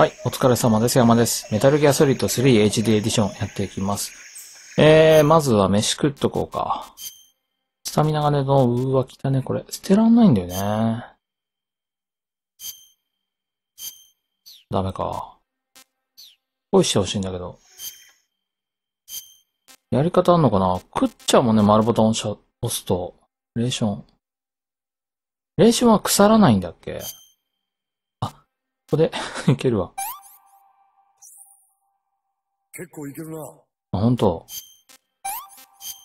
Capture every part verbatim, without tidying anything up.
はい、お疲れ様です。山です。メタルギアソリッド スリーエイチディー エディションやっていきます。えー、まずは飯食っとこうか。スタミナがね、どう、うわ、来たね、これ。捨てらんないんだよね。ダメか。恋してほしいんだけど。やり方あんのかな？食っちゃうもんね、丸ボタン押しゃ、押すと。レーション。レーションは腐らないんだっけ？あ、ここで、いけるわ。結構いけるな。あ、ほんと。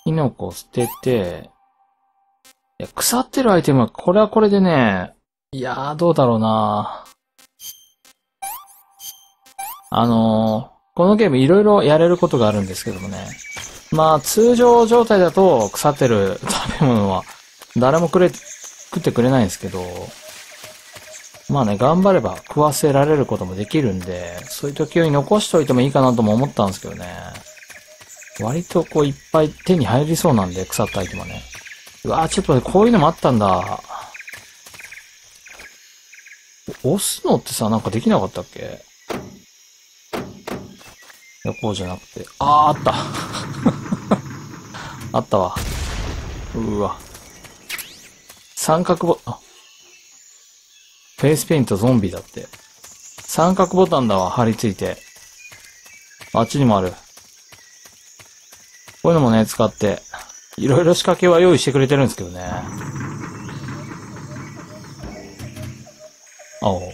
キノコ捨てて、いや、腐ってるアイテムは、これはこれでね、いやー、どうだろうな。あのー、このゲームいろいろやれることがあるんですけどもね。まあ、通常状態だと腐ってる食べ物は誰もくれ、食ってくれないんですけど、まあね、頑張れば食わせられることもできるんで、そういう時用に残しておいてもいいかなとも思ったんですけどね。割とこういっぱい手に入りそうなんで、腐ったアイテムはね。うわぁ、ちょっと待って、こういうのもあったんだ。押すのってさ、なんかできなかったっけ？いや、こうじゃなくて。あー、あった。あったわ。うーわ。三角ボ、あ。フェイスペイントゾンビだって。三角ボタンだわ、貼り付いて。あっちにもある。こういうのもね、使って。いろいろ仕掛けは用意してくれてるんですけどね。青。オッ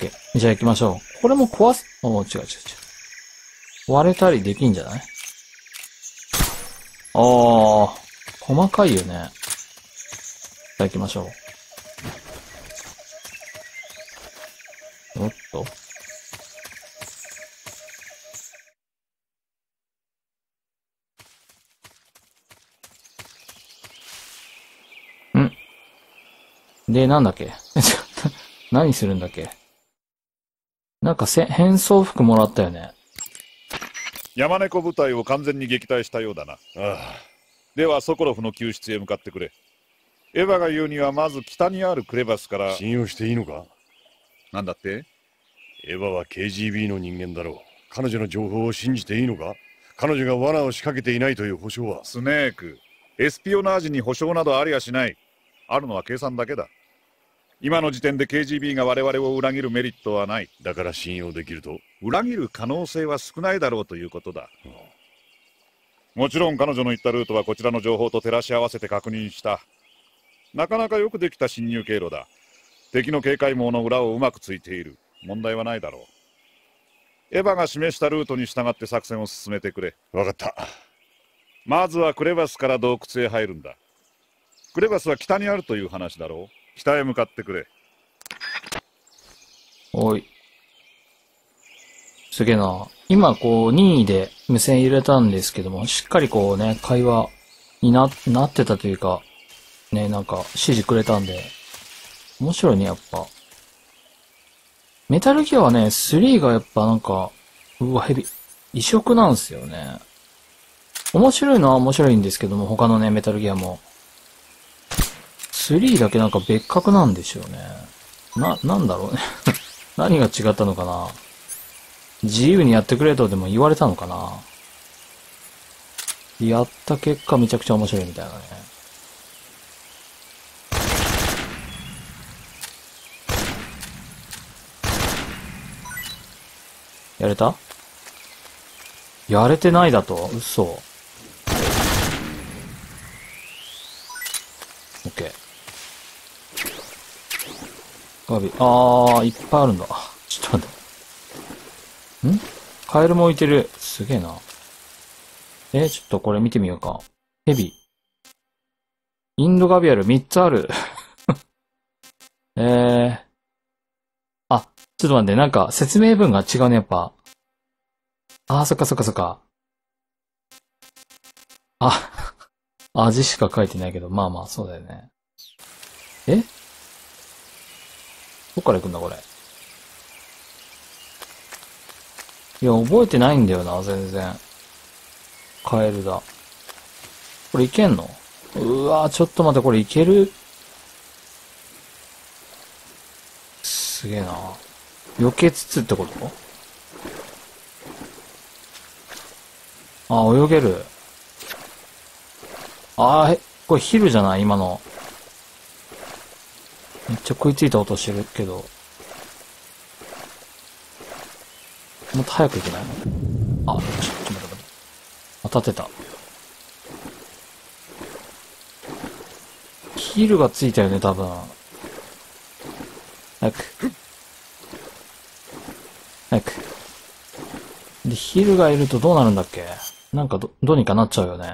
ケー。じゃあ行きましょう。これも壊す、おー、違う違う違う。割れたりできんじゃない？あー、細かいよね。じゃあ行きましょう。おっと。ん？で、なんだっけ？何するんだっけ？なんかせ、変装服もらったよね。山猫部隊を完全に撃退したようだな。ああ、ではソコロフの救出へ向かってくれ。エヴァが言うにはまず北にあるクレバスから。信用していいのか？なんだって？エヴァは ケージービー の人間だろう。彼女の情報を信じていいのか？彼女が罠を仕掛けていないという保証は。スネーク、エスピオナージに保証などありゃしない。あるのは計算だけだ。今の時点で ケージービー が我々を裏切るメリットはない。だから信用できると？裏切る可能性は少ないだろうということだ。もちろん彼女の言ったルートはこちらの情報と照らし合わせて確認した。なかなかよくできた侵入経路だ。敵の警戒網の裏をうまくついている。問題はないだろう。エヴァが示したルートに従って作戦を進めてくれ。分かった。まずはクレバスから洞窟へ入るんだ。クレバスは北にあるという話だろう。北へ向かってくれ。おい。すげえな。今こう任意で無線入れたんですけども、しっかりこうね、会話に な, なってたというか、ね、なんか指示くれたんで、面白いね、やっぱ。メタルギアはね、スリーがやっぱなんか、うわ、ヘビ、異色なんですよね。面白いのは面白いんですけども、他のね、メタルギアも。スリーだけなんか別格なんでしょうね。な、なんだろうね。何が違ったのかな。自由にやってくれとでも言われたのかな。やった結果めちゃくちゃ面白いみたいなね。やれた？やれてないだと？嘘。オッケー。ガビ、あー、いっぱいあるんだ。ちょっと待って。ん？カエルも置いてる。すげえな。えー、ちょっとこれ見てみようか。ヘビ。インドガビアルみっつある。えー。あ、ちょっと待って、なんか説明文が違うね、やっぱ。あー、そっかそっかそっか。あ、味しか書いてないけど、まあまあ、そうだよね。え？どっから行くんだこれ。いや、覚えてないんだよな、全然。カエルだ。これいけんの？うわぁ、ちょっと待って、これいける？すげえな。避けつつってこと？ああ、泳げる。ああ、え、これヒルじゃない？今の。めっちゃ食いついた音してるけど。もっと早く行けない？あ、よし、ちょっと待って。あ、立てた。ヒルがついたよね、多分。早く。早く。で、ヒルがいるとどうなるんだっけ？なんかど、どうにかなっちゃうよね。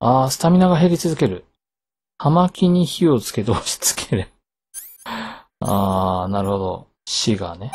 あー、スタミナが減り続ける。葉巻に火をつけて押しつける。あー、なるほど。死がね。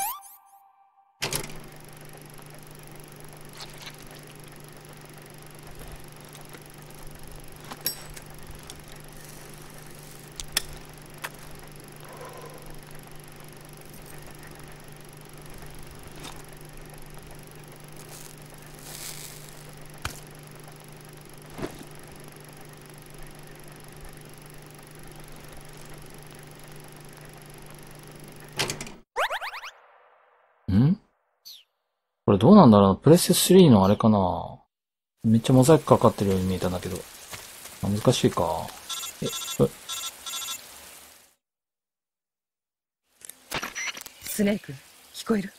これどうなんだろうな。プレステスリーのあれかな。めっちゃモザイクかかってるように見えたんだけど。難しいか。え、え。スネーク、聞こえる？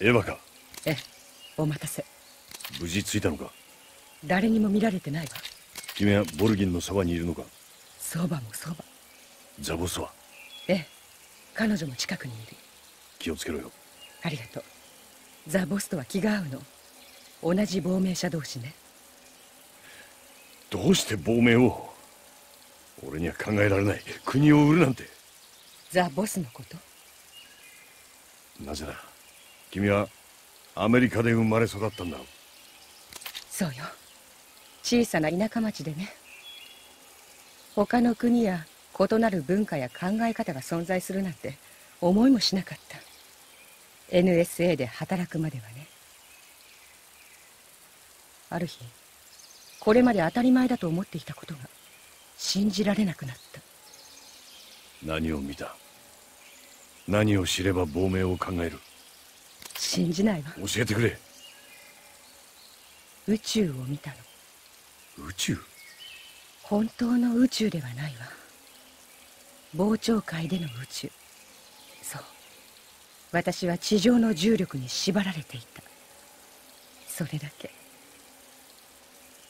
エヴァか。ええ、お待たせ。無事着いたのか？誰にも見られてないわ。君はボルギンのそばにいるのか？そばもそば。ザボスは？ええ、彼女も近くにいる。気をつけろよ。ありがとう。ザ・ボスとは気が合うの。同じ亡命者同士ね。どうして亡命を？俺には考えられない。国を売るなんて。ザ・ボスのこと？なぜだ？君はアメリカで生まれ育ったんだろう。そうよ。小さな田舎町でね。他の国や異なる文化や考え方が存在するなんて思いもしなかった。エヌエスエー で働くまではね。ある日、これまで当たり前だと思っていたことが信じられなくなった。何を見た？何を知れば亡命を考える？信じないわ。教えてくれ。宇宙を見たの。宇宙？本当の宇宙ではないわ。膨張界での宇宙。そう、私は地上の重力に縛られていた。それだけ。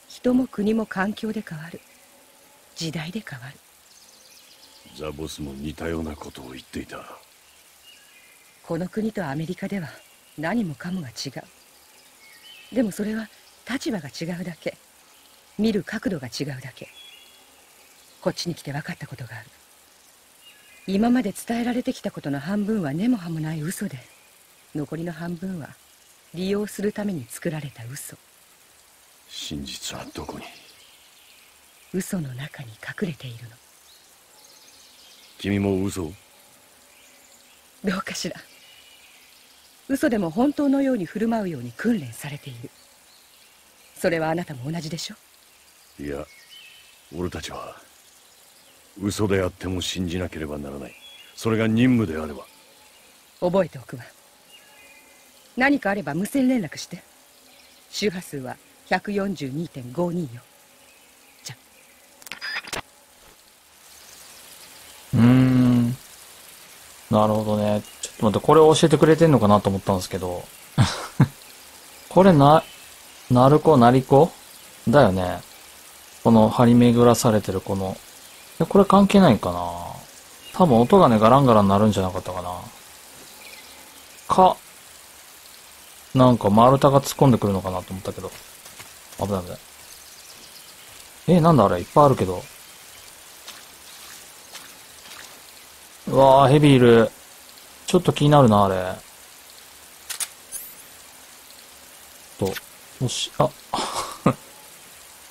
人も国も環境で変わる。時代で変わる。ザ・ボスも似たようなことを言っていた。この国とアメリカでは何もかもが違う。でもそれは立場が違うだけ。見る角度が違うだけ。こっちに来て分かったことがある。今まで伝えられてきたことの半分は根も葉もない嘘で、残りの半分は利用するために作られた嘘。真実はどこに？嘘の中に隠れているの。君も嘘を？どうかしら。嘘でも本当のように振る舞うように訓練されている。それはあなたも同じでしょ？いや、俺たちは嘘であっても信じなければならない。それが任務であれば。覚えておくわ。何かあれば無線連絡して。周波数は ひゃくよんじゅうにてんごに よ。じゃ。うーん。なるほどね。ちょっと待って、これを教えてくれてんのかなと思ったんですけど。これな、なるこ、なりこだよね。この張り巡らされてるこの。これ関係ないかな。多分音がね、ガランガラン鳴るんじゃなかったかな。か、なんか丸太が突っ込んでくるのかなと思ったけど。危ない危ない。え、なんだあれ、いっぱいあるけど。うわぁ、ヘビいる。ちょっと気になるな、あれ。と、もし、あ、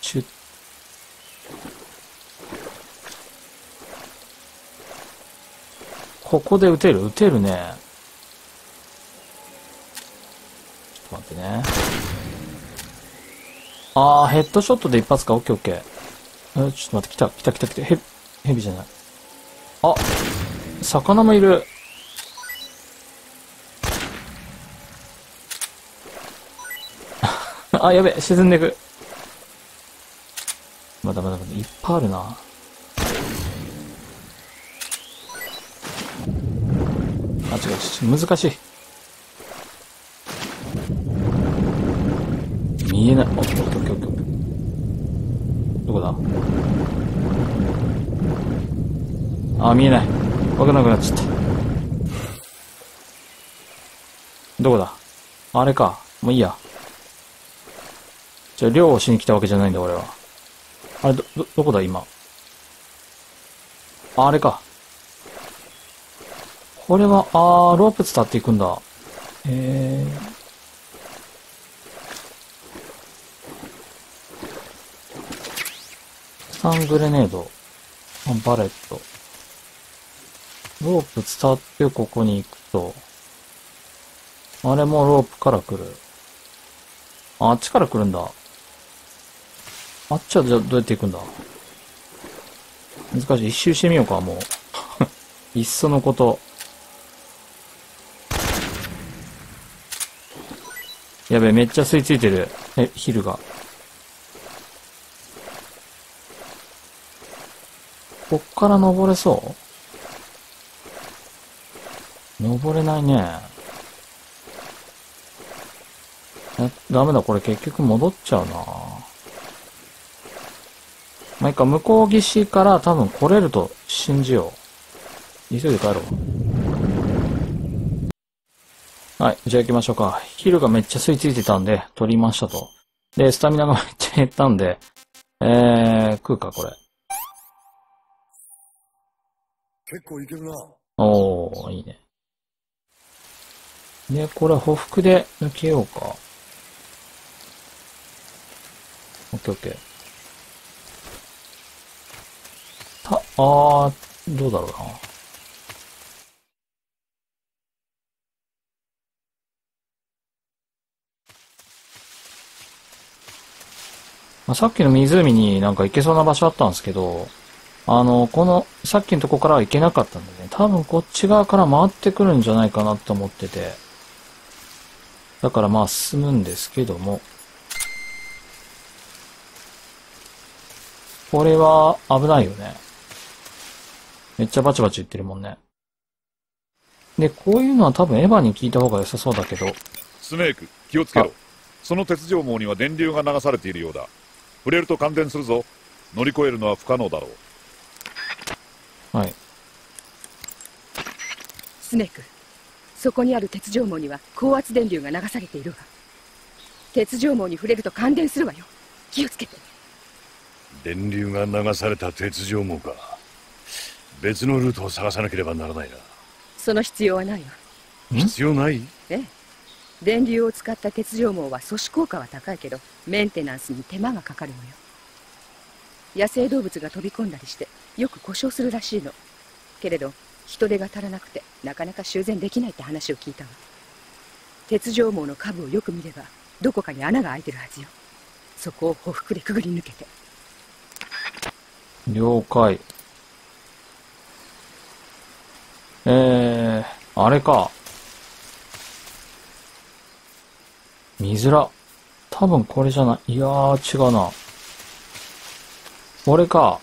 シュッ。ここで撃てる？撃てるね。ちょっと待ってね。あー、ヘッドショットで一発か。オッケーオッケー。え、ちょっと待って、来た、来た、来た、来た。ヘビ、ヘビじゃない。あ、魚もいる。あ、やべ、沈んでく。まだまだまだ、いっぱいあるな。あ、違う、難しい。見えない。おっと、おっと、おっと、おっと。どこだ？あ、見えない。わかんなくなっちゃった。どこだ？あれか。もういいや。じゃあ、漁をしに来たわけじゃないんだ、俺は。あれ、ど、ど、どこだ、今。あ、あれか。これは、あー、ロープ伝っていくんだ。えー。スタングレネード。バレット。ロープ伝ってここに行くと。あれもロープから来る。あっちから来るんだ。あっちはじゃあどうやって行くんだ。難しい。一周してみようか、もう。いっそのこと。やべえ、めっちゃ吸い付いてる。え、ヒルが。こっから登れそう？登れないね。え、ダメだ、これ結局戻っちゃうな。まあ、いいか、向こう岸から多分来れると信じよう。急いで帰ろう。はい、じゃあ行きましょうか。ヒルがめっちゃ吸い付いてたんで、取りましたと。で、スタミナがめっちゃ減ったんで、えー、食うか、これ。結構いけるな。おー、いいね。で、これ、匍匐で抜けようか。オッケーオッケー。た、あー、どうだろうな。まあ、さっきの湖になんか行けそうな場所あったんですけど、あの、この、さっきのとこからは行けなかったんでね、多分こっち側から回ってくるんじゃないかなと思ってて、だからまあ進むんですけども、これは危ないよね。めっちゃバチバチ言ってるもんね。で、こういうのは多分エヴァに聞いた方が良さそうだけど。スネーク、気をつけろ。その鉄条網には電流が流されているようだ。触れると感電するぞ。乗り越えるのは不可能だろう。はい。スネーク、そこにある鉄条網には高圧電流が流されているわ。鉄条網に触れると感電するわよ。気をつけて。電流が流された鉄条網か。別のルートを探さなければならないな。その必要はないわ。必要ない？ええ。電流を使った鉄条網は阻止効果は高いけど、メンテナンスに手間がかかるのよ。野生動物が飛び込んだりしてよく故障するらしいの。けれど人手が足らなくてなかなか修繕できないって話を聞いたわ。鉄条網の下部をよく見ればどこかに穴が開いてるはずよ。そこを匍匐でくぐり抜けて。了解。えー、あれか。水ら。多分これじゃない。いやー、違うな。これか。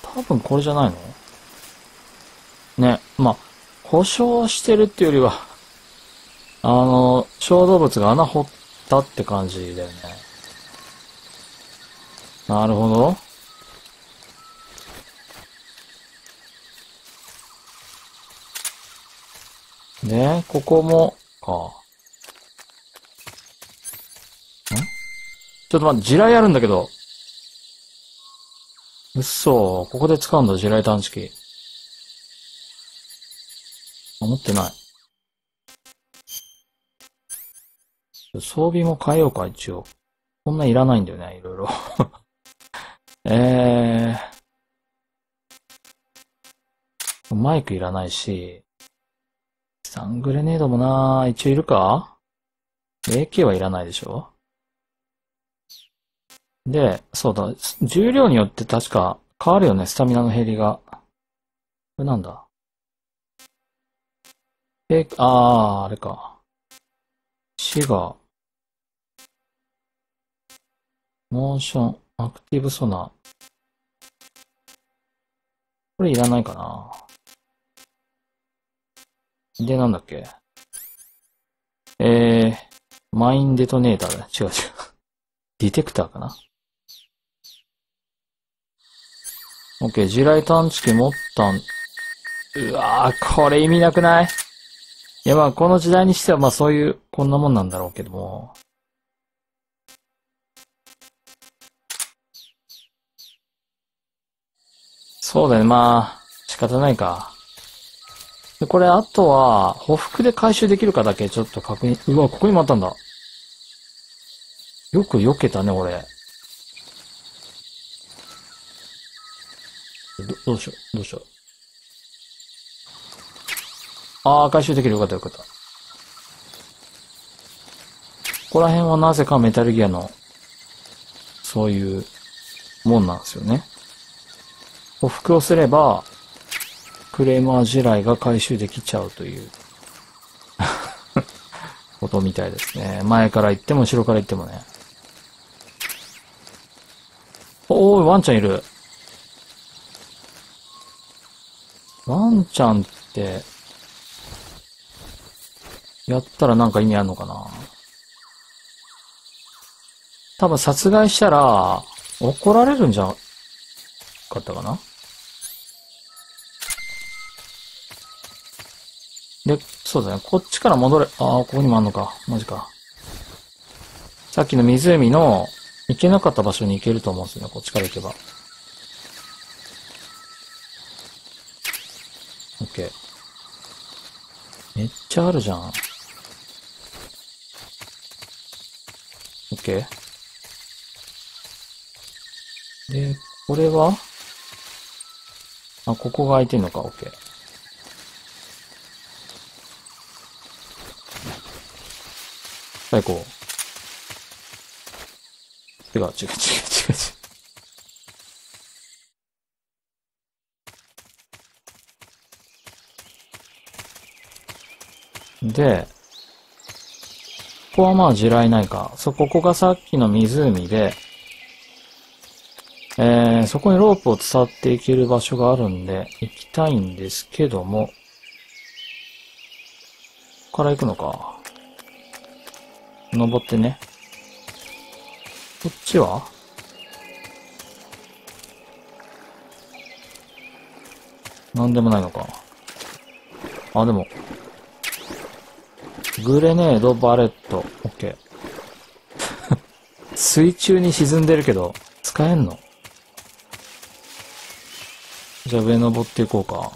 多分これじゃないの？ね、まあ、故障してるっていうよりは、あの、小動物が穴掘ったって感じだよね。なるほど。で、ここも、か。ん？ちょっと待って、地雷あるんだけど。うっそー、ここで使うんだ、地雷探知機。あ、持ってない。装備も変えようか、一応。こんないらないんだよね、いろいろ。えー、マイクいらないし、サングレネードもなー、一応いるか？ エーケー はいらないでしょ。で、そうだ、重量によって確か変わるよね、スタミナの減りが。これなんだ？え、あー、あれか。死が、モーション、アクティブソナー。これいらないかな。で、なんだっけ。えー、マインデトネーターだ。違う違う。ディテクターかな。OK、地雷探知機持ったん。うわぁ、これ意味なくない？いやまあ、この時代にしてはまあそういう、こんなもんなんだろうけども。そうだね、まあ、仕方ないか。で、これあとは、補服で回収できるかだけちょっと確認。うわ、ここにもあったんだ。よく避けたね、俺。ど、どうしよう、どうしよう。ああ、回収できる。よかったよかった。ここら辺はなぜかメタルギアの、そういうもんなんですよね。補服をすれば、クレーマー地雷が回収できちゃうという、ことみたいですね。前から行っても後ろから行ってもね。おーい、ワンちゃんいる。ワンちゃんって、やったらなんか意味あるのかな？多分殺害したら、怒られるんじゃなかったかな？で、そうだね。こっちから戻れ、ああ、ここにもあんのか。マジか。さっきの湖の行けなかった場所に行けると思うんですよね。こっちから行けば。OK。めっちゃあるじゃん。OK。で、これはあ、ここが空いてんのか。OK。最高。違う違う違う違う違う。で、ここはまあ地雷ないか。そこ、ここがさっきの湖で、えー、そこにロープを伝っていける場所があるんで、行きたいんですけども、ここから行くのか。登ってね。こっちは？なんでもないのか。あ、でも、グレネード、バレット、オッケー。水中に沈んでるけど、使えんの？じゃあ上登っていこうか。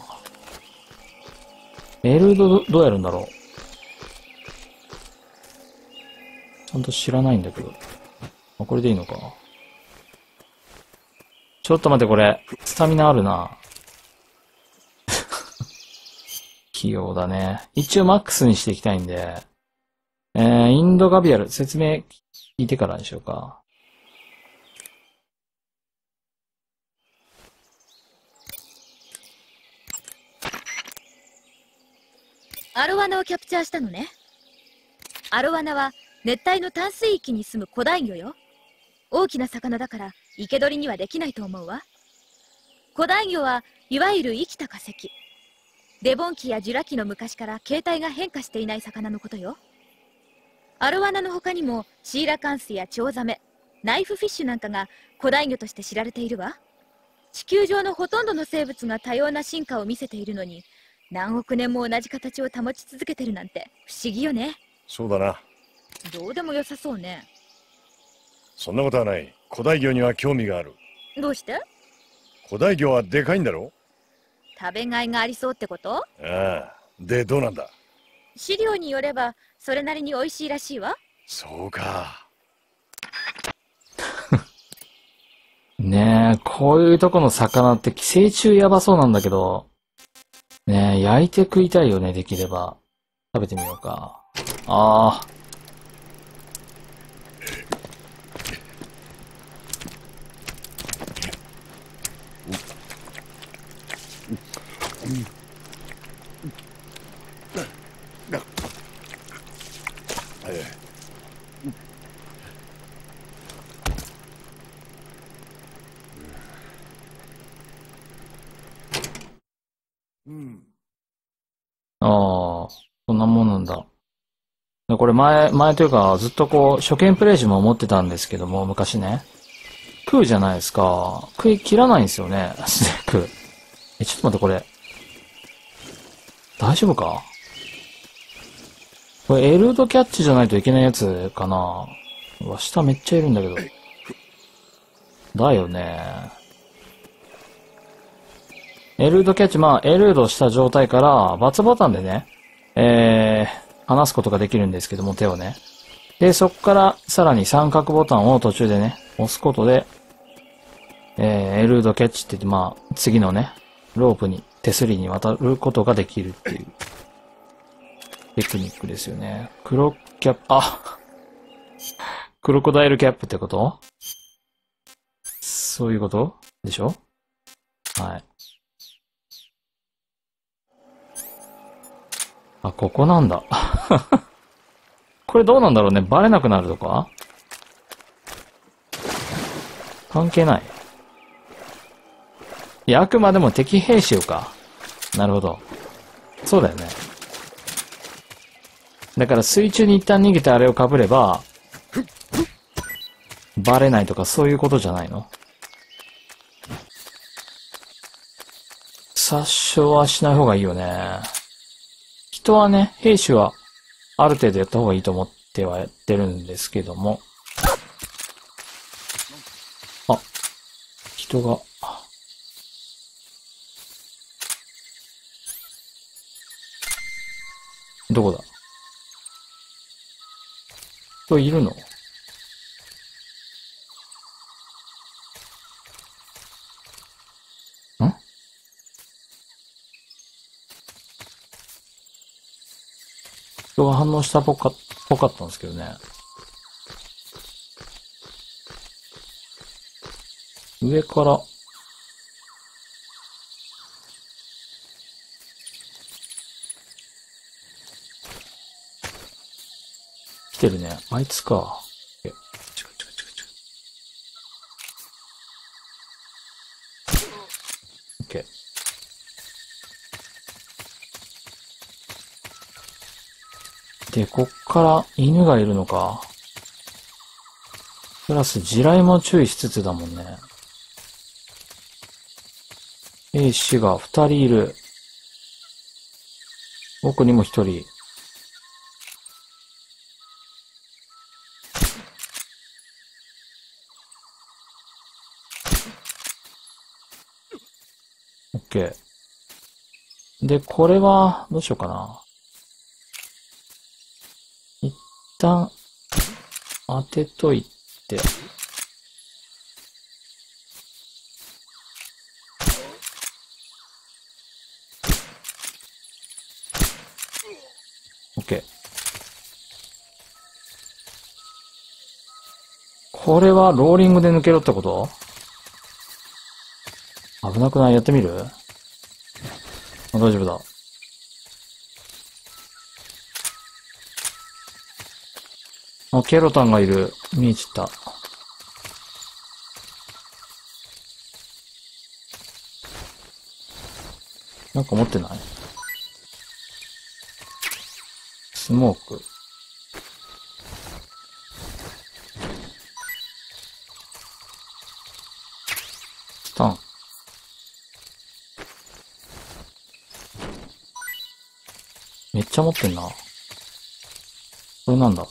メールド、どうやるんだろう？ちゃんと知らないんだけど。あ、これでいいのか。ちょっと待って、これ、スタミナあるな。器用だね。一応マックスにしていきたいんで、えー、インドガビアル、説明聞いてからにしようか。アロワナをキャプチャーしたのね。アロワナは熱帯の淡水域に住む古代魚よ。大きな魚だから生け捕りにはできないと思うわ。古代魚はいわゆる生きた化石。デボン紀やジュラ紀の昔から形態が変化していない魚のことよ。アロワナの他にもシーラカンスやチョウザメ、ナイフフィッシュなんかが古代魚として知られているわ。地球上のほとんどの生物が多様な進化を見せているのに、何億年も同じ形を保ち続けてるなんて不思議よね。そうだな。どうでも良さそうね。そんなことはない。古代魚には興味がある。どうして？古代魚はでかいんだろう？食べがいがありそうってこと？ああ、でどうなんだ？資料によればそれなりに美味しいらしいわ。そうか。ねえ、こういうとこの魚って寄生虫やばそうなんだけど、ねえ、焼いて食いたいよね。できれば食べてみようか。ああ、うん。ああ、そんなもんなんだ。でこれ前、前というか、ずっとこう、初見プレイ時も思ってたんですけども、昔ね。食うじゃないですか。食い切らないんですよね、スネーク。え、ちょっと待って、これ。大丈夫かこれ、エルードキャッチじゃないといけないやつかな。うわ、下めっちゃいるんだけど。だよね。エルードキャッチ、まあ、エルードした状態から、×ボタンでね、えー、離すことができるんですけども、手をね。で、そこから、さらに三角ボタンを途中でね、押すことで、えー、エルードキャッチって言って、まあ、次のね、ロープに、手すりに渡ることができるっていう、テクニックですよね。クロキャップ、あクロコダイルキャップってことそういうことでしょ。はい。あ、ここなんだ。これどうなんだろうね。バレなくなるとか関係ない。いや、あくまでも敵兵士よか。なるほど。そうだよね。だから水中に一旦逃げてあれをかぶれば、バレないとかそういうことじゃないの？殺傷はしない方がいいよね。人はね、兵士はある程度やった方がいいと思ってはやってるんですけども。あ、人が。どこだ？人いるの？人が反応したっぽかったんですけどね。上から。来てるね。あいつか。え、違う違う違う違う。OK。で、こっから犬がいるのか。プラス地雷も注意しつつだもんね。兵士が二人いる。奥にも一人。オッケー。で、これは、どうしようかな。一旦、当てといて。OK。これはローリングで抜けろってこと？危なくない？やってみる？あ、大丈夫だ。あ、ケロタンがいる。見えちった。なんか持ってない？スモーク。スタン。めっちゃ持ってんな。これなんだ？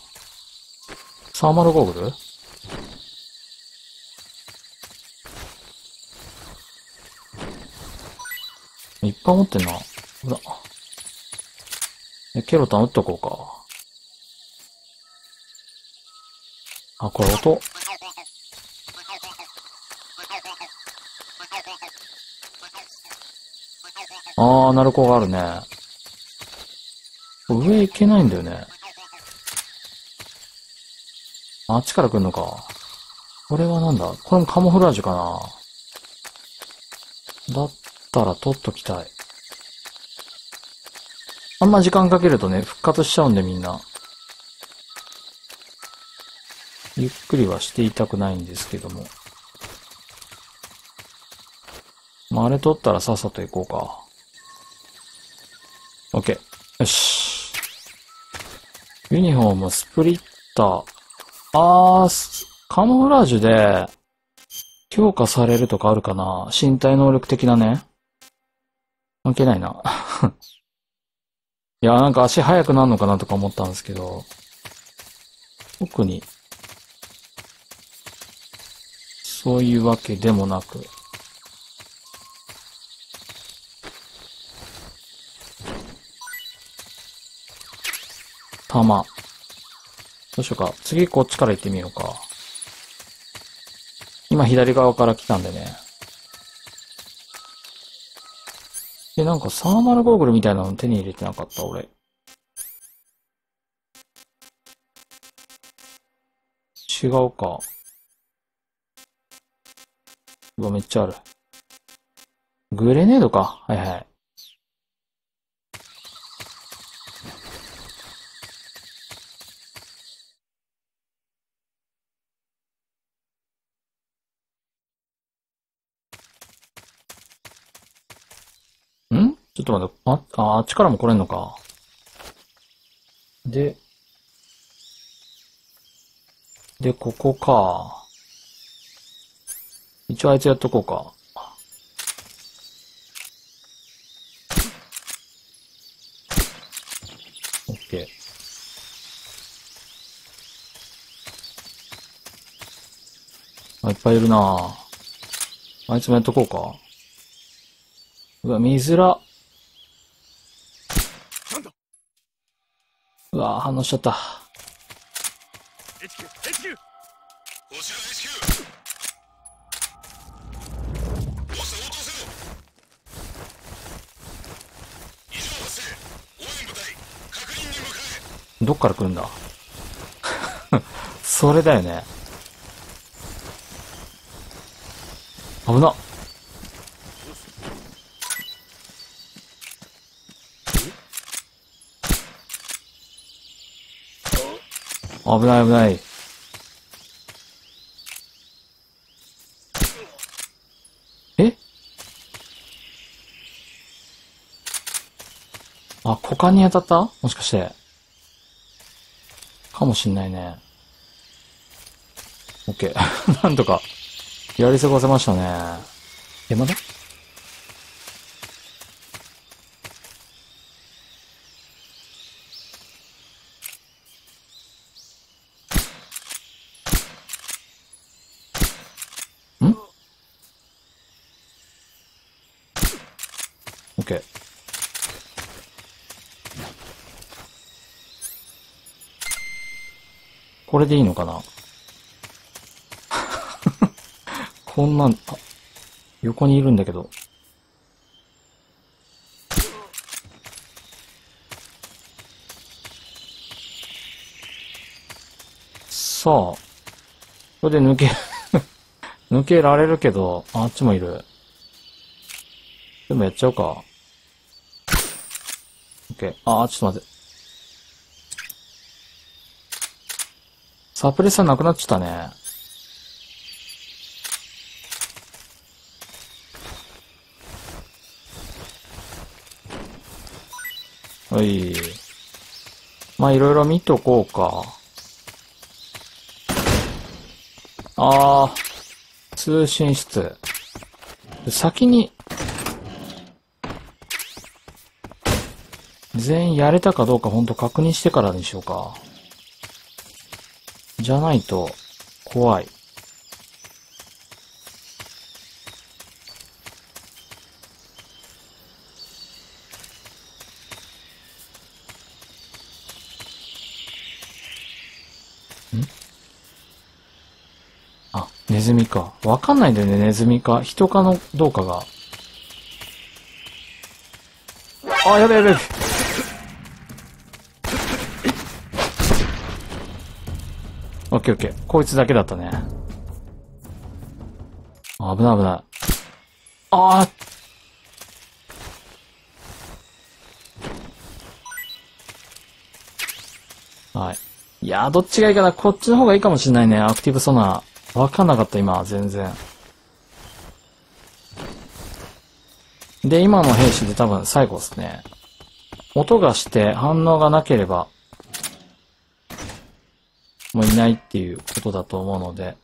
サーマルゴーグル？いっぱい持ってんな。ほら。え、ケロタン撃っとこうか。あ、これ音。あー、鳴る子があるね。上行けないんだよね。あっちから来るのか。これはなんだ？これもカモフラージュかな。だったら取っときたい。あんま時間かけるとね、復活しちゃうんでみんな。ゆっくりはしていたくないんですけども。まあ、あれ取ったらさっさと行こうか。OK。よし。ユニフォーム、スプリッター。あー、カモフラージュで、強化されるとかあるかな？身体能力的なね。関係ないな。いや、なんか足速くなるのかなとか思ったんですけど、特に、そういうわけでもなく。弾。どうしようか。次こっちから行ってみようか。今左側から来たんでね。で、なんかサーマルゴーグルみたいなの手に入れてなかった、俺。違うか。うわ、めっちゃある。グレネードか。はいはい。ちょっと待って、あ、あ、あっちからも来れんのか。で、で、ここか。一応あいつやっとこうか。オッケー。あ、いっぱいいるな。あいつもやっとこうか。うわ、見づら。うわぁ、反応しちゃった。どっから来るんだそれだよね。危なっ。危ない危ない。え？あ、股間に当たった？もしかして。かもしんないね。オッケー。なんとか、やり過ごせましたね。え、まだ？これでいいのかなこんなん、あ、横にいるんだけど。さあ。これで抜け、抜けられるけど、あっちもいる。でもやっちゃうか。OK。あ、ちょっと待って。サプレッサーなくなっちゃったね。はい。まあ、いろいろ見とこうか。あー。通信室。先に、全員やれたかどうかほんと確認してからにしようか。じゃないと、怖い。ん？あ、ネズミか。わかんないんだよね、ネズミか。人かの、どうかが。あ、やべやべやべ。オッケーオッケー。こいつだけだったね。危ない危ない。ああ！はい。いやー、どっちがいいかな。こっちの方がいいかもしれないね。アクティブソナー。わかんなかった、今。全然。で、今の兵士で多分最後ですね。音がして反応がなければ、もういないっていうことだと思うので。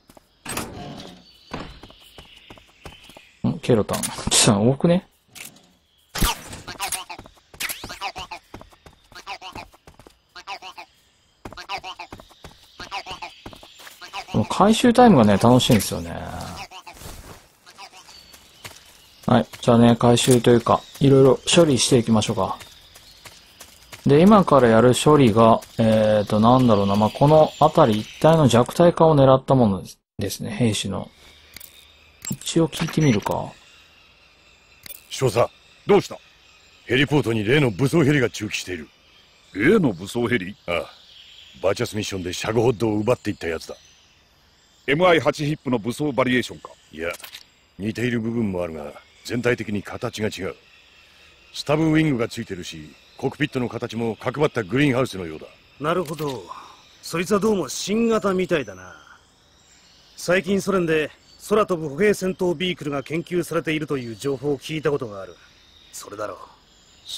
ん？ケロタン。ちょっと多くね？この回収タイムがね、楽しいんですよね。はい。じゃあね、回収というか、いろいろ処理していきましょうか。で、今からやる処理が、えーと、なんだろうな、まあ、この辺り一帯の弱体化を狙ったものですね、兵士の。一応聞いてみるか。少佐、どうした？ヘリポートに例の武装ヘリが駐機している。例の武装ヘリ？ああ。バーチャスミッションでシャグホッドを奪っていったやつだ。エムアイエイト ヒップの武装バリエーションか。いや、似ている部分もあるが、全体的に形が違う。スタブウィングがついてるし、コックピットの形も角張ったグリーンハウスのようだ。なるほど。そいつはどうも新型みたいだな。最近ソ連で空飛ぶ歩兵戦闘ビークルが研究されているという情報を聞いたことがある。それだろう。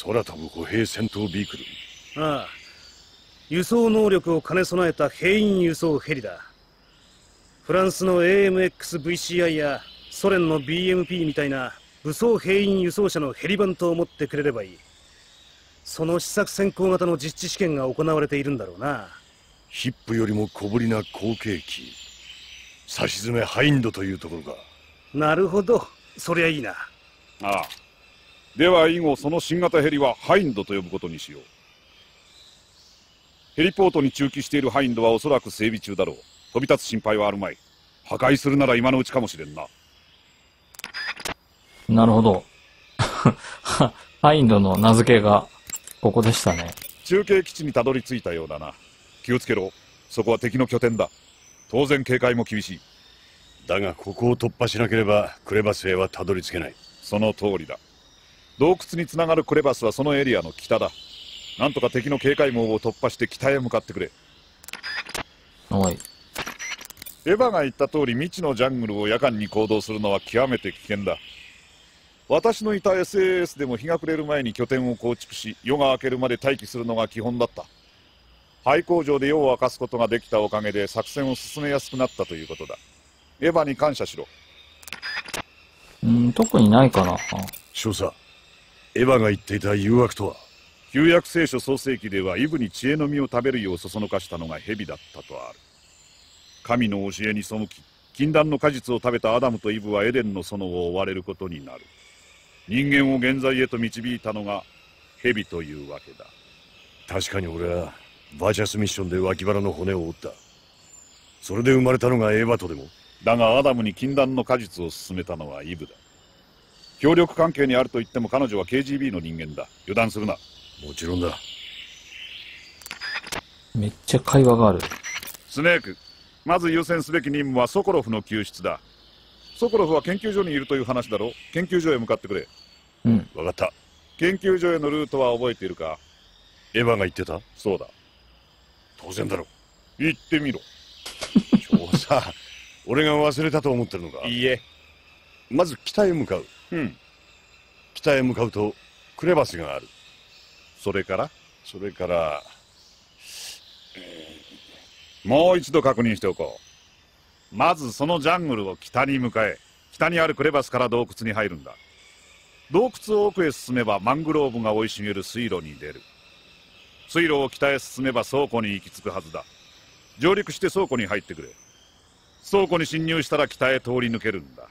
空飛ぶ歩兵戦闘ビークル？ああ。輸送能力を兼ね備えた兵員輸送ヘリだ。フランスの エーエムエックスブイシーアイ やソ連の ビーエムピー みたいな武装兵員輸送車のヘリ版と思ってくれればいい。その試作先行型の実地試験が行われているんだろうな。ヒップよりも小ぶりな後継機。差し詰めハインドというところか。なるほど。そりゃいいな。ああ。では以後その新型ヘリはハインドと呼ぶことにしよう。ヘリポートに駐機しているハインドはおそらく整備中だろう。飛び立つ心配はあるまい。破壊するなら今のうちかもしれんな。なるほど。ハインドの名付けが。ここでしたね。中継基地にたどり着いたようだな。気をつけろ。そこは敵の拠点だ。当然警戒も厳しい。だがここを突破しなければクレバスへはたどり着けない。その通りだ。洞窟につながるクレバスはそのエリアの北だ。なんとか敵の警戒網を突破して北へ向かってくれ。おい。エヴァが言った通り未知のジャングルを夜間に行動するのは極めて危険だ。私のいた エスエーエス でも日が暮れる前に拠点を構築し、夜が明けるまで待機するのが基本だった。廃工場で夜を明かすことができたおかげで作戦を進めやすくなったということだ。エヴァに感謝しろ。うん、特にないかな。少佐、エヴァが言っていた誘惑とは？旧約聖書創世記ではイブに知恵の実を食べるようそそのかしたのが蛇だったとある。神の教えに背き、禁断の果実を食べたアダムとイブはエデンの園を追われることになる。人間を現在へと導いたのが蛇というわけだ。確かに俺はバーチャスミッションで脇腹の骨を折った。それで生まれたのがエヴァとでも。だがアダムに禁断の果実を勧めたのはイブだ。協力関係にあると言っても彼女は ケージービー の人間だ。油断するな。もちろんだ。めっちゃ会話がある。スネーク、まず優先すべき任務はソコロフの救出だ。ソコロフは研究所にいるという話だろう。研究所へ向かってくれ。うん、わかった。研究所へのルートは覚えているか？エヴァが言ってた？そうだ。当然だろう。行ってみろ。調査、俺が忘れたと思ってるのか？いいえ。まず北へ向かう。うん。北へ向かうとクレバスがある。それから？それから、えー、もう一度確認しておこう。まずそのジャングルを北に向かえ。北にあるクレバスから洞窟に入るんだ。洞窟を奥へ進めばマングローブが生い茂る水路に出る。水路を北へ進めば倉庫に行き着くはずだ。上陸して倉庫に入ってくれ。倉庫に侵入したら北へ通り抜けるんだ。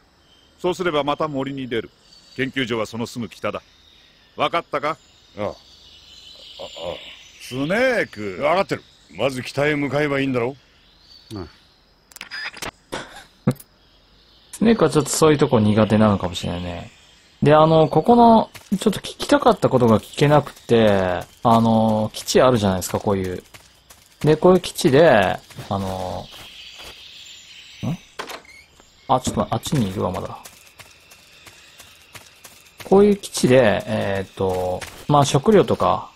そうすればまた森に出る。研究所はそのすぐ北だ。分かったか？ああ。ああ。スネーク。分かってる。まず北へ向かえばいいんだろう？うん。スネークはちょっとそういうとこ苦手なのかもしれないね。で、あの、ここの、ちょっと聞きたかったことが聞けなくて、あの、基地あるじゃないですか、こういう。で、こういう基地で、あの、ん？あ、ちょっと待って、あっちにいるわ、まだ。こういう基地で、えっと、まあ、食料とか、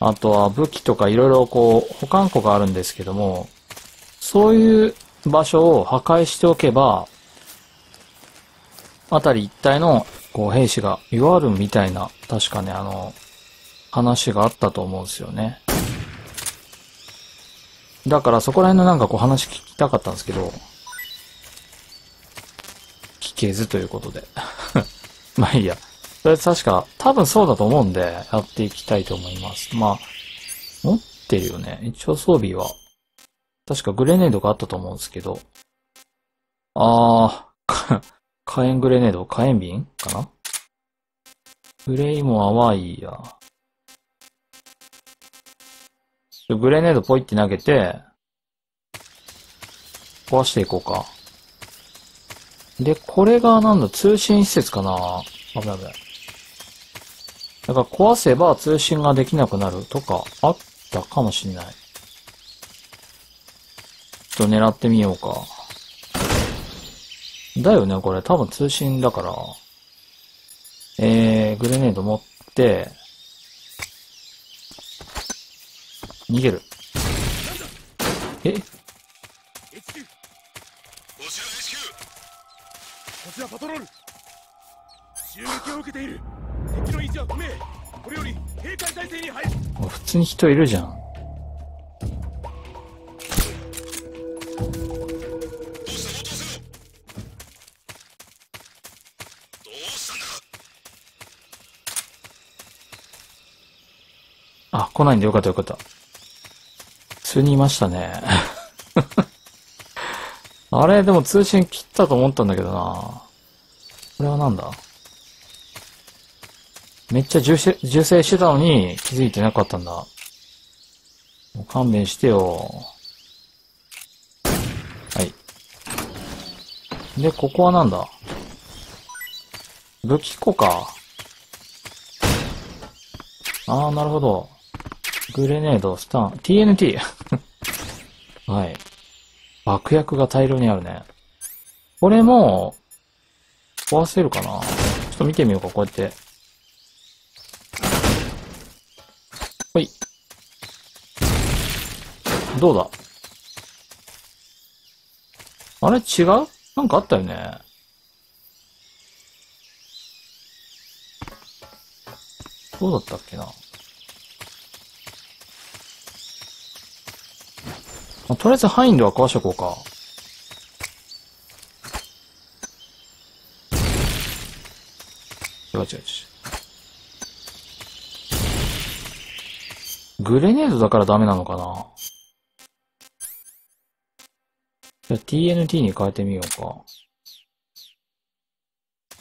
あとは武器とかいろいろこう、保管庫があるんですけども、そういう、場所を破壊しておけば、あたり一帯のこう兵士が、いわゆるみたいな、確かね、あの、話があったと思うんですよね。だからそこら辺のなんかこう話聞きたかったんですけど、聞けずということで。まあいいや。それ確か、多分そうだと思うんで、やっていきたいと思います。まあ、持ってるよね。一応装備は。確かグレネードがあったと思うんですけど。あー、火炎グレネード、火炎瓶かな。グレイも淡いや。グレネードポイって投げて、壊していこうか。で、これがなんだ、通信施設かな。危ない危ない。だから壊せば通信ができなくなるとかあったかもしんない。ちょっと狙ってみようか。だよね、これ。多分通信だから。えー、グレネード持って、逃げる。え？普通に人いるじゃん。あ、来ないんでよかったよかった。普通にいましたね。あれ、でも通信切ったと思ったんだけどな。これはなんだ？めっちゃ銃声してたのに気づいてなかったんだ。もう勘弁してよ。はい。で、ここはなんだ？武器庫か。あー、なるほど。グレネード、スタン、ティーエヌティー! はい。爆薬が大量にあるね。これも、壊せるかな？ちょっと見てみようか、こうやって。ほい。どうだ？あれ？違う？なんかあったよね。どうだったっけな？とりあえずハインドは壊しとこうか。違う違う違う。グレネードだからダメなのかな？じゃあ ティーエヌティー に変えてみようか。テ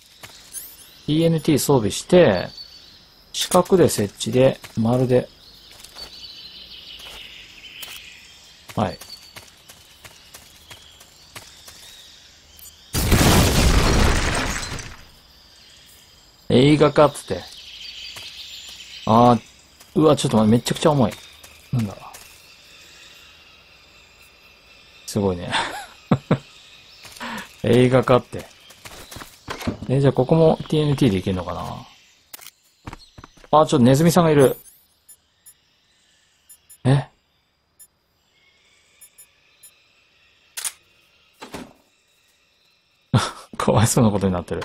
ィーエヌティー 装備して、四角で設置で、丸で。はい。映画かっつって。あー、うわ、ちょっと待って、めちゃくちゃ重い。なんだ。すごいね。映画かって。え、じゃあここも ティーエヌティー でいけるのかな？あー、ちょっとネズミさんがいる。え？かわいそうなことになってる。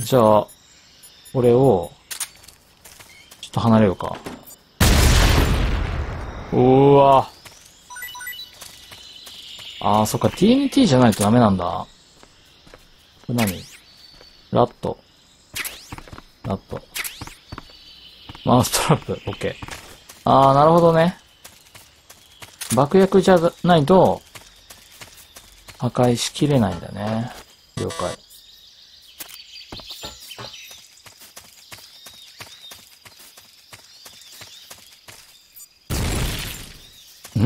じゃあ、これを、ちょっと離れようか。うーわ。あー、そっか、ティーエヌティー じゃないとダメなんだ。これ何？ラット。ラット。マウストラップ、オッケー。あー、なるほどね。爆薬じゃないと、破壊しきれないんだね。了解。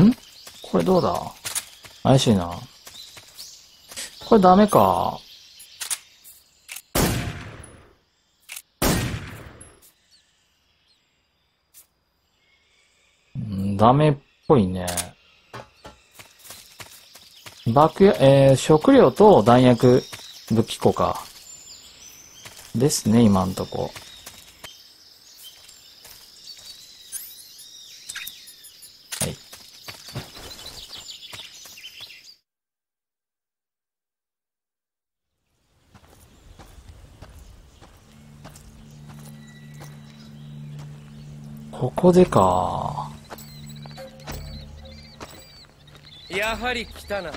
ん？これどうだ？怪しいな。これダメか。ん、ダメっぽいね。爆薬、えー、食料と弾薬武器庫か。ですね、今んとこ。はい。ここでか。やはり来たな。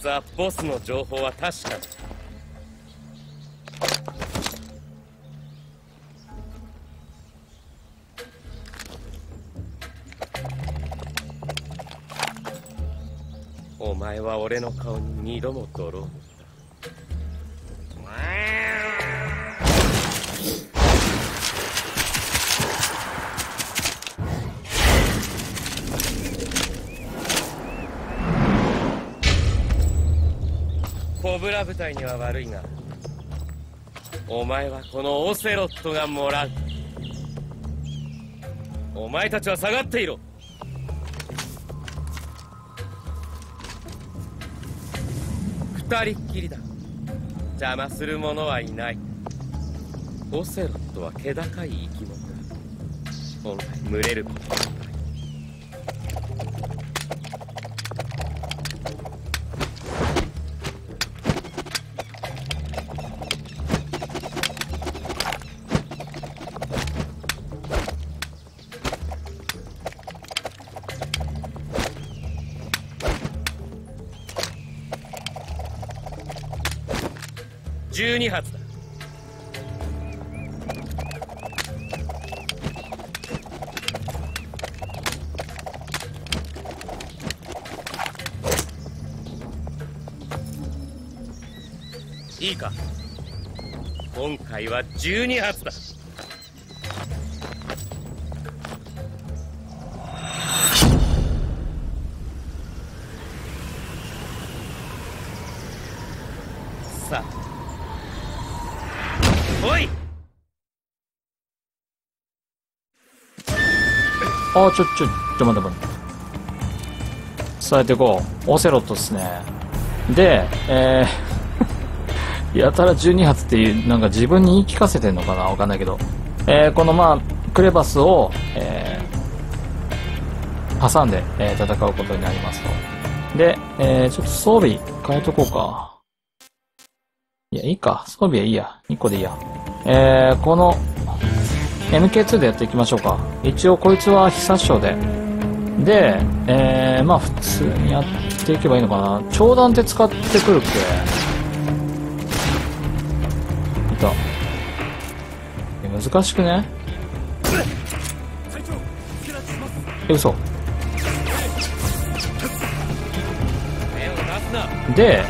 ザ・ボスの情報は確かだ。お前は俺の顔に二度も泥を塗った。コブラ部隊には悪いが、お前はこのオセロットがもらう。お前たちは下がっていろ。二人っきりだ。邪魔する者はいない。オセロットは気高い生き物だ。本来群れることはない。じゅうに発だ。いいか、今回はじゅうに発だ。さああ、ちょ、ちょ、ちょ、待って待って。伝えていこう。オセロットっすね。で、えー、やたらじゅうに発っていう、なんか自分に言い聞かせてんのかなわかんないけど。えー、このまあ、クレバスを、えー、挟んで、えー、戦うことになりますと。で、えー、ちょっと装備変えとこうか。いや、いいか。装備はいいや。にこでいいや。えー、この、エムケーツー でやっていきましょうか。一応こいつは非殺傷で。で、えー、まあ普通にやっていけばいいのかな。長弾って使ってくるっけ？いた。いや難しくね？え、嘘。で、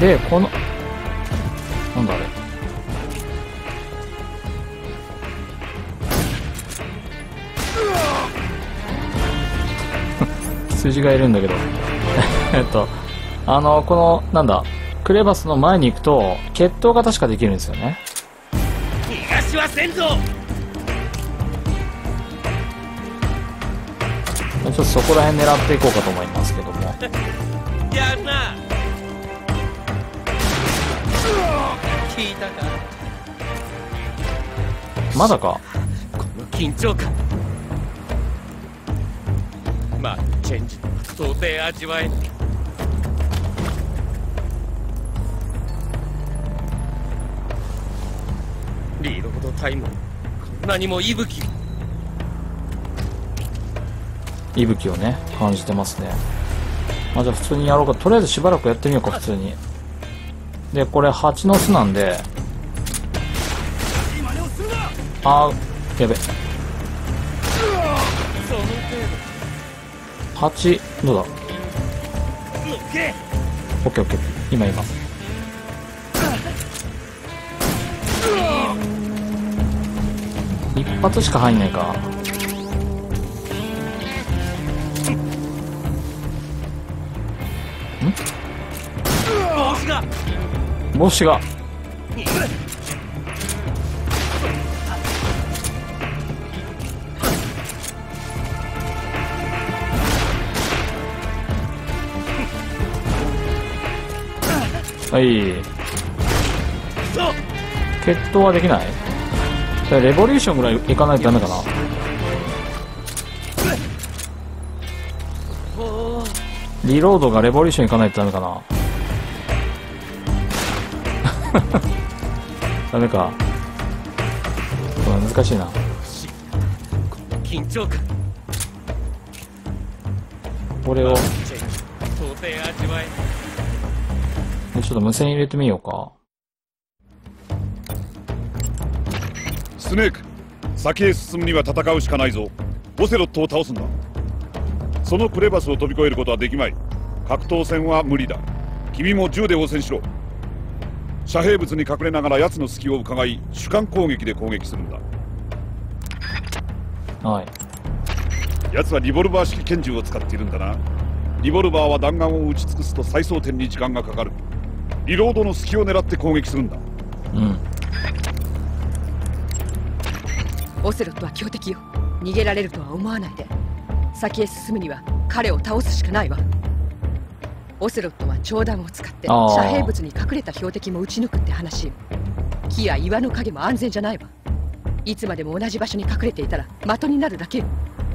で、この、なんだあれ。羊がいるんだけどえっとあのこのなんだクレバスの前に行くと決闘が確かできるんですよね。逃がしはせんぞ。ちょっとそこら辺狙っていこうかと思いますけどもやるな。聞いたか。まだか。この緊張感、チェンジ到底味わえない。リードほどタイム、こんなにも息吹息吹をね感じてますね。まあじゃあ普通にやろうか。とりあえずしばらくやってみようか普通に。でこれ蜂の巣なんで、あーやべ、はち、どうだ。オッケーオッケー。今今。一発しか入んないか。ん？帽子が。はい、決闘はできない。レボリューションぐらいいかないとダメかな。リロードがレボリューションいかないとダメかなダメか。これ難しいな。緊張感。これを想定味わい。ちょっと無線入れてみようか。スネーク、先へ進むには戦うしかないぞ。オセロットを倒すんだ。そのクレバスを飛び越えることはできまい。格闘戦は無理だ。君も銃で応戦しろ。遮蔽物に隠れながら奴の隙を伺い、主観攻撃で攻撃するんだ。はい。奴はリボルバー式拳銃を使っているんだな。リボルバーは弾丸を撃ち尽くすと再装填に時間がかかる。リロードの隙を狙って攻撃するんだ。うん。オセロットは強敵よ。逃げられるとは思わないで。先へ進むには彼を倒すしかないわ。オセロットは長弾を使って遮蔽物に隠れた標的も撃ち抜くって話。木や岩の影も安全じゃないわ。いつまでも同じ場所に隠れていたら的になるだけ。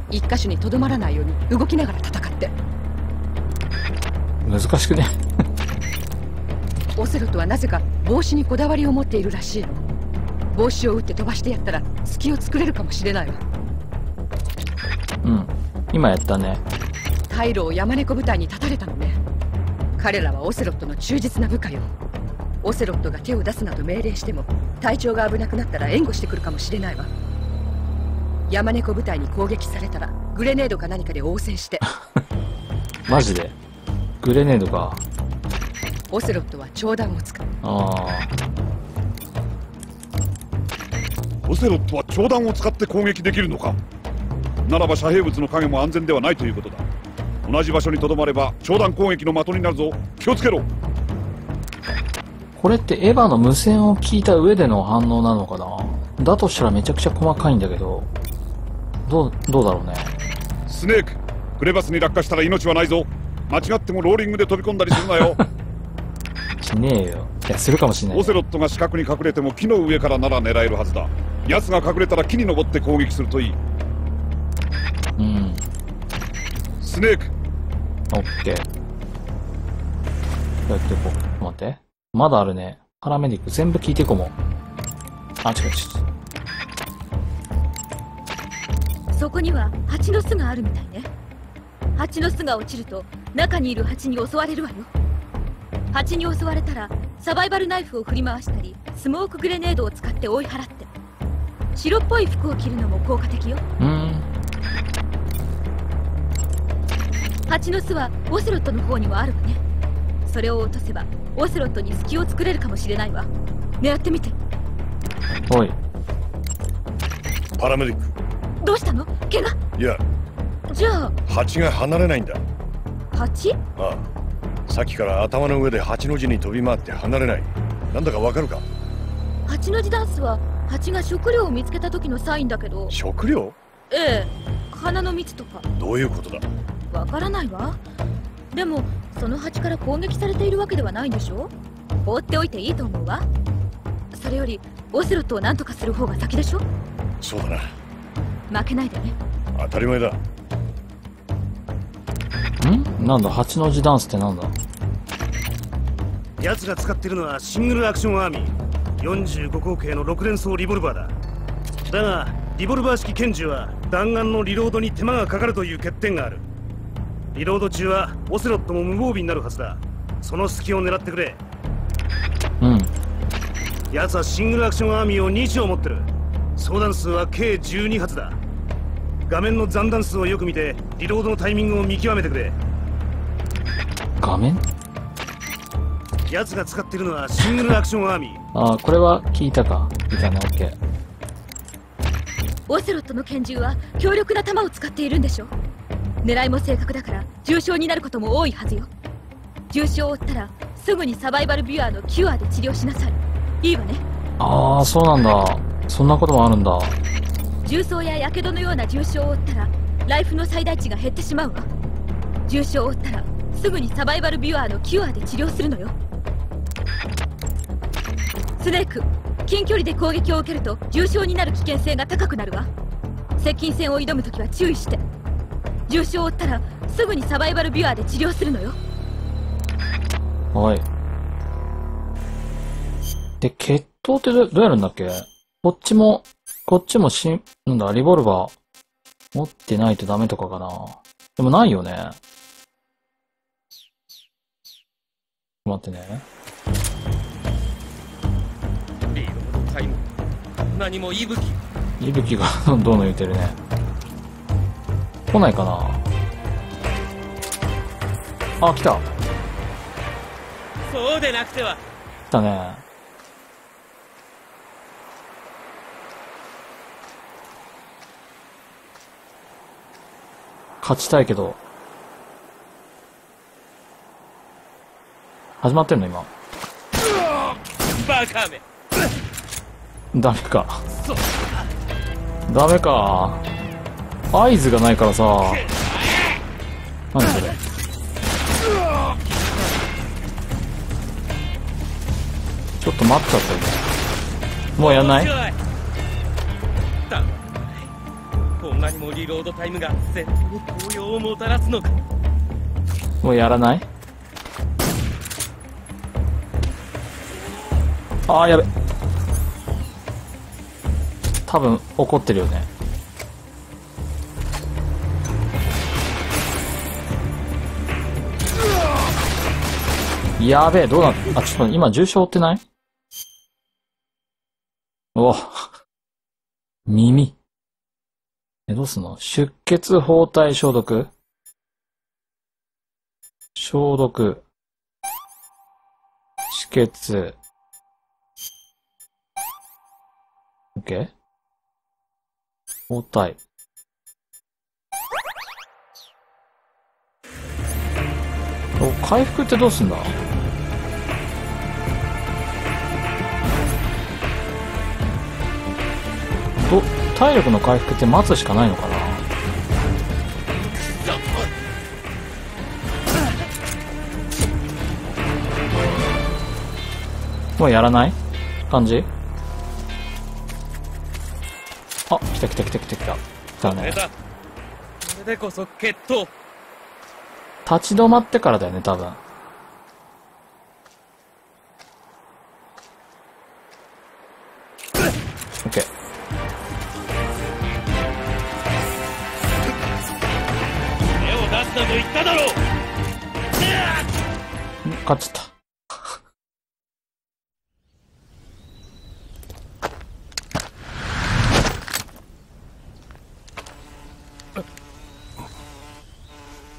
一箇所にとどまらないように動きながら戦って。難しくね。オセロットはなぜか帽子にこだわりを持っているらしい。帽子を打って飛ばしてやったら隙を作れるかもしれないわ。うん、今やったね。カイロを山猫部隊に立たれたのね。彼らはオセロットの忠実な部下よ。オセロットが手を出すなど命令しても、隊長が危なくなったら援護してくるかもしれないわ。山猫部隊に攻撃されたら、グレネードか何かで応戦して。マジでグレネードか。オセロットは長弾を使う。ああ。オセロットは長弾を使って攻撃できるのか。ならば遮蔽物の影も安全ではないということだ。同じ場所にとどまれば長弾攻撃の的になるぞ。気をつけろ。これってエヴァの無線を聞いた上での反応なのかな。だとしたらめちゃくちゃ細かいんだけど、どうどうだろうね。スネーク、クレバスに落下したら命はないぞ。間違ってもローリングで飛び込んだりするなよ。しねえよ。いや、するかもしれない。オセロットが死角に隠れても木の上からなら狙えるはずだ。奴が隠れたら木に登って攻撃するといい。うん、スネーク、オッケー。やっていこう。待って。まだあるね。パラメディック全部聞いていこうもん。あ、違う違う。そこには蜂の巣があるみたいね。蜂の巣が落ちると中にいる蜂に襲われるわよ。蜂に襲われたらサバイバルナイフを振り回したり、スモークグレネードを使って追い払って。白っぽい服を着るのも効果的よ。うん、蜂の巣はオセロットの方にはあるわね。それを落とせばオセロットに隙を作れるかもしれないわ。狙ってみて。おい、パラメディック、どうしたの？怪我？いや、じゃあ蜂が離れないんだ。蜂？ああ、さっきから頭の上で蜂の字に飛び回って離れない。なんだかわかるか？蜂の字ダンスは蜂が食料を見つけた時のサインだけど。食料？ええ、花の蜜とか。どういうことだ？わからないわ。でもその蜂から攻撃されているわけではないでしょ。放っておいていいと思うわ。それよりオセロットを何とかする方が先でしょ。そうだな。負けないでね。当たり前だ。ん？なんだ、八の字ダンスってなんだ。奴が使ってるのはシングルアクションアーミーよんじゅうごこうけいのろくれんそうリボルバーだ。だがリボルバー式拳銃は弾丸のリロードに手間がかかるという欠点がある。リロード中はオセロットも無防備になるはずだ。その隙を狙ってくれ。うん。奴はシングルアクションアーミーをにちょう持ってる。相弾数は計じゅうにはつだ。画面の残弾数をよく見て、リロードのタイミングを見極めてくれ。画面？奴が使ってるのはシングルアクションアーミー。ああ、これは聞いたか。聞いたね、オッケー。オセロットの拳銃は強力な弾を使っているんでしょ。狙いも正確だから重傷になることも多いはずよ。重傷を負ったらすぐにサバイバルビュアーのキュアで治療しなさい。いいわね。ああ、そうなんだ。そんなこともあるんだ。重傷や火傷のような重傷を負ったらライフの最大値が減ってしまうわ。重傷を負ったらすぐにサバイバルビュアーのキュアで治療するのよ。スネーク、近距離で攻撃を受けると重傷になる危険性が高くなるわ。接近戦を挑むときは注意して。重傷を負ったらすぐにサバイバルビュアーで治療するのよ。はい。で、決闘って ど, どうやるんだっけ。こっちもこっちもしんなんだリボルバー持ってないとダメとかかな。でもないよね。待ってね。リードの買い物。何も息吹。息吹がどんどん言ってるね。来ないかな。あ、来た。そうでなくては。来たね。勝ちたいけど。始まってるの今。バカめ。ダメか。ダメか。合図がないからさ。何それ。ちょっと待っちゃったよね。もうやんない？こんなにもリロードタイムが絶対に高揚をもたらすのか。もうやらない？ああ、やべ。多分怒ってるよね。やべえ、どうなっ、あ、ちょっと今重傷負ってない？お耳。え、どうすんの？出血包帯消毒？消毒。止血。OK？ 包帯。お、回復ってどうすんだ？ど、体力の回復って待つしかないのかな。もうやらない感じ。あ、来た来た来た来た来た来たね。これでこそ決闘。立ち止まってからだよね多分。勝っちゃった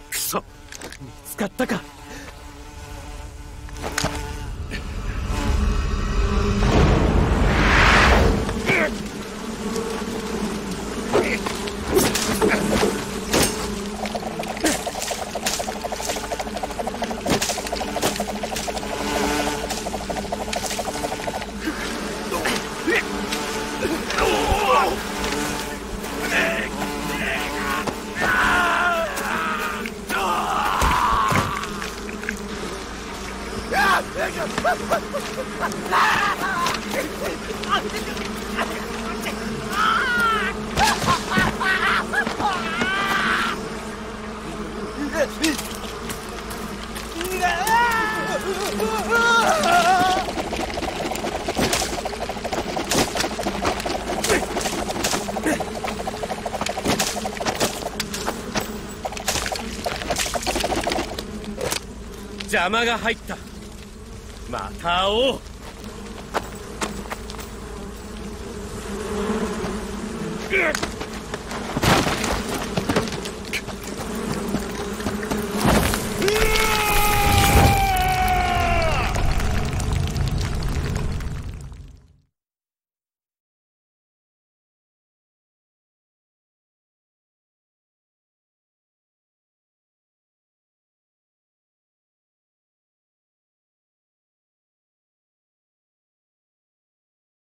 くそ、見つかったか。邪魔が入った。また会おう。うっ。